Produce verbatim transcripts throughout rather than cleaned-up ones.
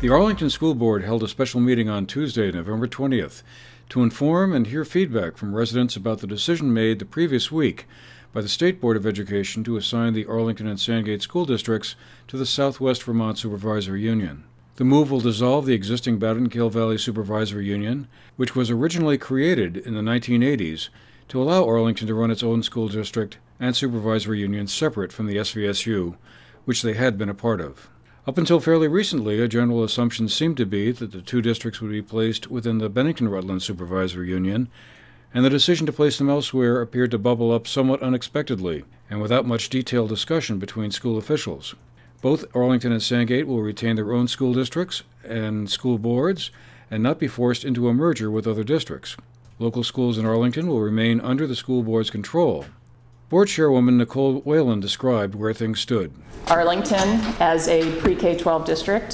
The Arlington School Board held a special meeting on Tuesday, November twentieth, to inform and hear feedback from residents about the decision made the previous week by the State Board of Education to assign the Arlington and Sandgate school districts to the Southwest Vermont Supervisory Union. The move will dissolve the existing Batten Kill Valley Supervisory Union, which was originally created in the nineteen eighties to allow Arlington to run its own school district and supervisory union separate from the S V S U, which they had been a part of. Up until fairly recently, a general assumption seemed to be that the two districts would be placed within the Bennington Rutland Supervisory Union, and the decision to place them elsewhere appeared to bubble up somewhat unexpectedly and without much detailed discussion between school officials. Both Arlington and Sandgate will retain their own school districts and school boards and not be forced into a merger with other districts. Local schools in Arlington will remain under the school board's control. Board Chairwoman Nicole Whalen described where things stood. Arlington as a pre K twelve district,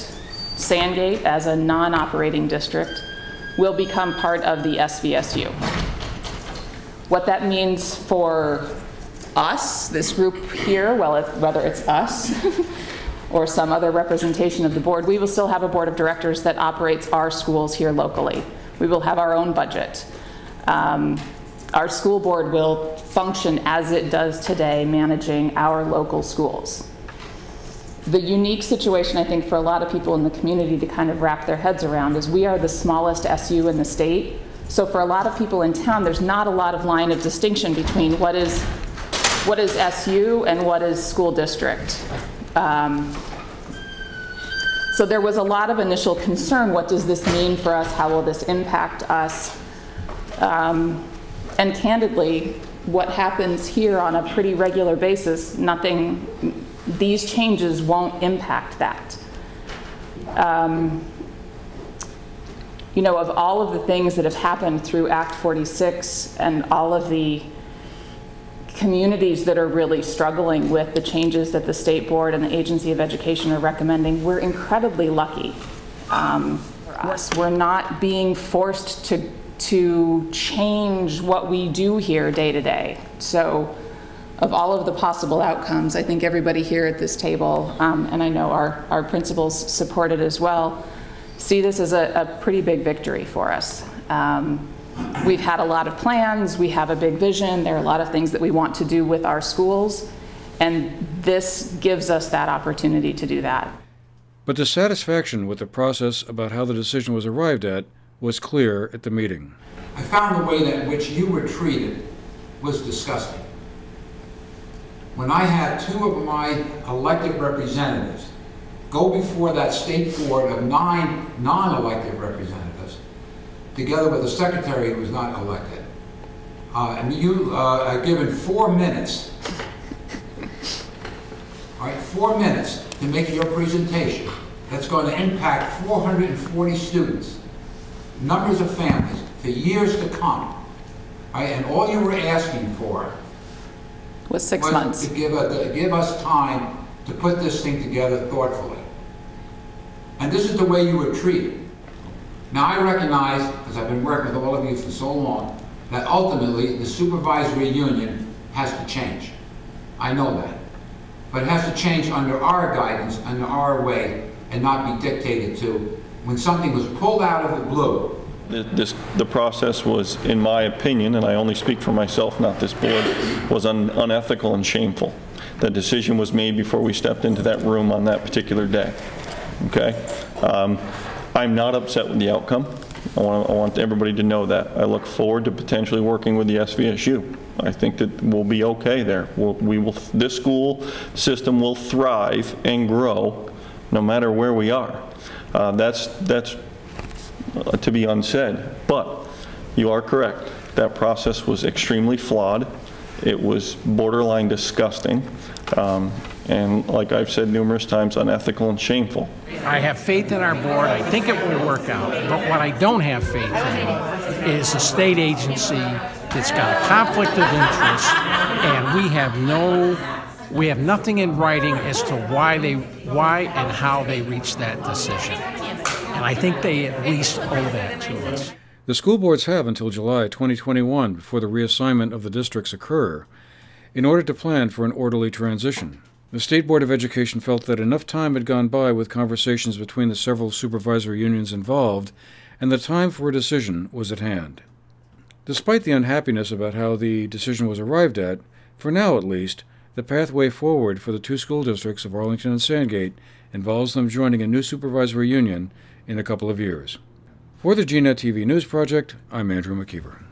Sandgate as a non-operating district, will become part of the S V S U. What that means for us, this group here, well, if, whether it's us or some other representation of the board, we will still have a board of directors that operates our schools here locally. We will have our own budget. Um, our school board will function as it does today, managing our local schools. The unique situation, I think, for a lot of people in the community to kind of wrap their heads around is we are the smallest S U in the state. So for a lot of people in town, there's not a lot of line of distinction between what is what is S U and what is school district. Um, so there was a lot of initial concern. What does this mean for us? How will this impact us? Um, and candidly, what happens here on a pretty regular basis, nothing, these changes won't impact that. Um, you know, of all of the things that have happened through Act forty-six and all of the communities that are really struggling with the changes that the State Board and the Agency of Education are recommending, we're incredibly lucky. Um, for us, we're not being forced to, to change what we do here day to day. So of all of the possible outcomes, I think everybody here at this table, um, and I know our, our principals support it as well, see this as a, a pretty big victory for us. Um, We've had a lot of plans, we have a big vision, there are a lot of things that we want to do with our schools, and this gives us that opportunity to do that. But dissatisfaction with the process about how the decision was arrived at was clear at the meeting. I found the way that which you were treated was disgusting. When I had two of my elected representatives go before that state board of nine non-elected representatives, together with a secretary who was not elected. Uh, and you uh, are given four minutes, all right, four minutes to make your presentation that's going to impact four hundred forty students, numbers of families, for years to come. All right, and all you were asking for was six was months. To give, a, to give us time to put this thing together thoughtfully. And this is the way you were treated. Now I recognize, as I've been working with all of you for so long, that ultimately the supervisory union has to change. I know that. But it has to change under our guidance, under our way, and not be dictated to when something was pulled out of the blue. This, the process was, in my opinion, and I only speak for myself, not this board, was un, unethical and shameful. The decision was made before we stepped into that room on that particular day. Okay? Um, I'm not upset with the outcome. I want, I want everybody to know that. I look forward to potentially working with the S V S U. I think that we'll be okay there. We'll, we will, this school system will thrive and grow no matter where we are. Uh, that's that's to be unsaid, but you are correct. That process was extremely flawed. It was borderline disgusting. Um, and like I've said numerous times, unethical and shameful. I have faith in our board. I think it will work out. But what I don't have faith in is a state agency that's got a conflict of interest, and we have no, we have nothing in writing as to why they, why and how they reached that decision. And I think they at least owe that to us. The school boards have until July twenty twenty-one before the reassignment of the districts occur in order to plan for an orderly transition. The State Board of Education felt that enough time had gone by with conversations between the several supervisory unions involved, and the time for a decision was at hand. Despite the unhappiness about how the decision was arrived at, for now at least, the pathway forward for the two school districts of Arlington and Sandgate involves them joining a new supervisory union in a couple of years. For the G NAT T V News Project, I'm Andrew McKeever.